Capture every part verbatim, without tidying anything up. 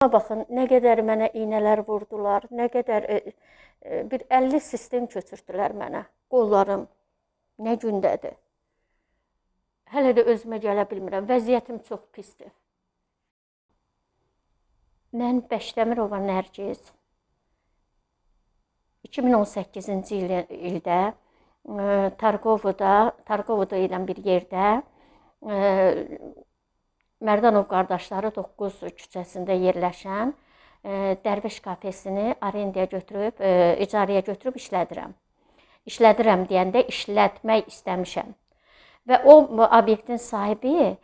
Baxın, nə qədər mənə iynələr vurdular, nə qədər e, e, bir əlli sistem köçürtdülər mənə. Qollarım nə gündədir. Hələ də özümə gələ bilmirəm. Vəziyyətim çox pisdir. Mən Bəşdəmirova Nərgiz iki min on səkkizinci ildə Tarqovoda, Tarqovoda ilə bir yerdə Mərdanov qardaşları doqquz küçəsində yerləşən Dərviş kafesini arendaya götürüb, icarəyə götürüb işlədirəm. İşlədirəm deyəndə işlətmək istəmişəm. Və o obyektin sahibi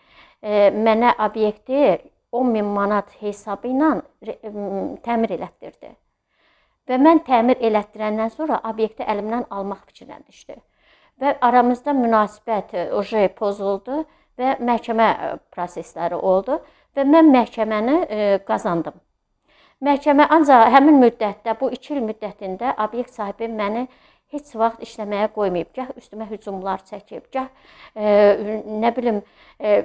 mənə obyekti on min manat hesabı ilə təmir elətdirdi. Və mən təmir elətdirəndən sonra obyekti əlimdən almaq fikrinə düşdü. Və aramızda münasibət oje pozuldu və məhkəmə prosesləri oldu və mən məhkəməni qazandım. Məhkəmə ancaq həmin müddətdə, bu iki il müddətində obyekt sahibi məni heç vaxt işləməyə qoymayıb. Gah üstümə hücumlar çəkib, gah e, nə bilim, e,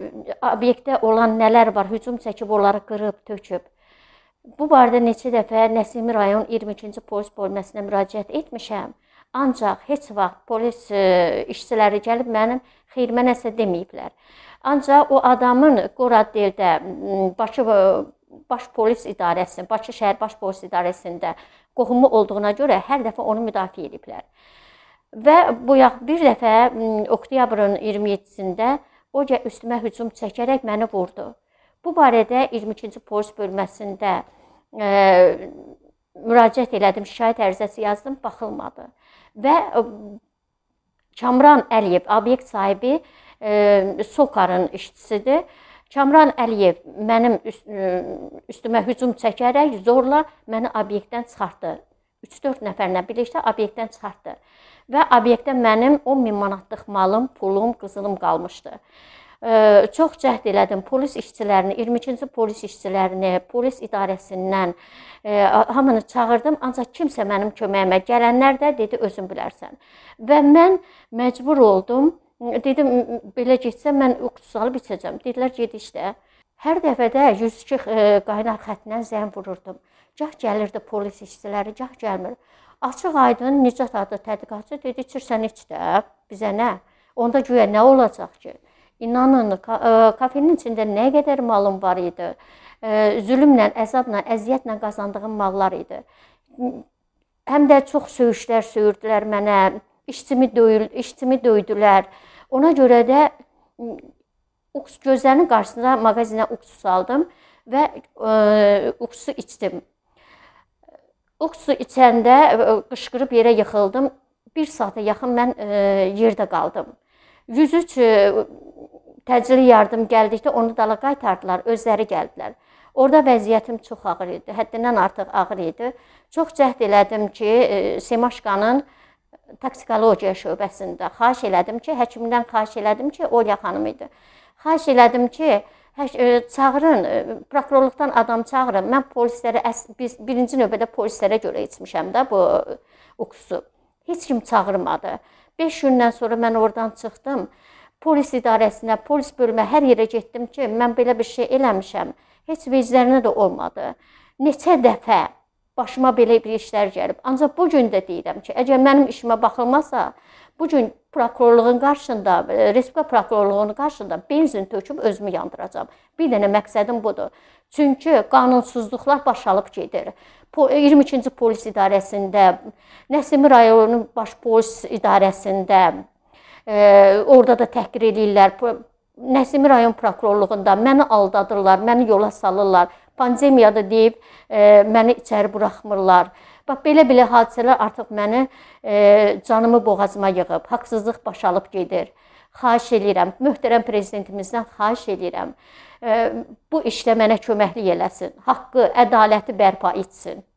obyektdə olan nələr var, hücum çəkib, onları qırıb, töküb. Bu barədə neçə dəfə Nəsimi rayon iyirmi ikinci polis bölməsinə müraciət etmişəm. Ancaq heç vaxt polis işçiləri gəlib mənim xeyrimə nəsə deməyiblər. Ancaq o adamın Qoraddeldə Bakı Baş Polis İdarəsində, Bakı Şəhər Baş Polis İdarəsində qohumu olduğuna görə hər dəfə onu müdafiə ediblər. Və bu yaxın bir dəfə oktyabrın iyirmi yeddisində o gə üstümə hücum çəkərək məni vurdu. Bu barədə iyirmi ikinci polis bölməsində e, müraciət elədim, şikayət ərizəsi yazdım, baxılmadı. Və Kamran Əliyev, obyekt sahibi e, Sokarın işçisidir. Kamran Əliyev mənim üst, üstümə hücum çəkərək zorla məni obyektdən çıxartdı. üç dörd nəfərlə birlikdə obyektdən çıxartdı. Və obyektdə mənim on min manatlıq malım, pulum, qızılım qalmışdı. E, çox cəhd elədim, polis işçilərini, iyirmi ikinci polis işçilərini, polis idarəsindən e, hamını çağırdım, ancaq kimsə mənim köməyimə gələnlər də dedi, özün bilərsən. Və mən məcbur oldum, dedim, belə getsə mən uqtus alıb içəcəm. Dedilər, ged işlə. Hər dəfədə yüz iki e, qaynar xəttindən zəng vururdum. Gah gəlirdi polis işçiləri, gah gəlmir. Açıq aydın Nizamat adlı tədqiqatçı dedi, içirsən iç də, bizə nə? Onda güya nə olacaq ki? İnanın, kafenin içində nə qədər malım var idi, zülmlə, əzabla, əziyyətlə qazandığım mallar idi. Həm də çox söyüşlər söyürdülər mənə, işçimi, döyül, işçimi döydülər. Ona görə də gözlərinin qarşısında mağazinə uqsus aldım və uqsusu içdim. Uqsusu içəndə qışqırıb yerə yıxıldım, bir saata yaxın mən yerdə qaldım. yüz üç təcili yardım gəldikdə onu dala qaytardılar, özləri gəldilər. Orada vəziyyətim çox ağır idi, həddindən artıq ağır idi. Çox cəhd elədim ki, Semaşkanın toksikologiya şöbəsində xahiş elədim ki, həkimdən xahiş elədim ki, Olya xanım idi. Xahiş elədim ki, çağırın, prokurorluqdan adam çağırın. Mən polislərə, birinci növbədə polislərə görə içmişəm də bu uqsusu. Heç kim çağırmadı. beş gündən sonra mən oradan çıxdım. Polis idarəsinə, polis bölümə hər yerə getdim ki, mən belə bir şey eləmişəm. Heç veclərinə də olmadı. Neçə dəfə başıma belə bir işlər gəlib. Ancaq bu gün də deyirəm ki, əgər mənim işimə baxılmasa, bu gün prokurorluğun qarşısında, Respublika Prokurorluğunun qarşısında benzin töküb özümü yandıracam. Bir dənə məqsədim budur. Çünki qanunsuzluqlar baş alıb gedir. iyirmi ikinci polis idarəsində, Nəsimi rayonunun baş polis idarəsində, Ee, orada da təhqir edirlər. Nəsimi rayon prokurorluğunda məni aldadırlar, məni yola salırlar. Pandemiyada deyib e, məni içəri buraxmırlar. Bax, belə-belə hadisələr artıq məni e, canımı boğazıma yığıb, haqsızlıq baş alıb gedir. Xahiş edirəm, möhtərəm prezidentimizdən xahiş edirəm. E, bu işlə mənə köməklik eləsin, haqqı, ədaləti bərpa etsin.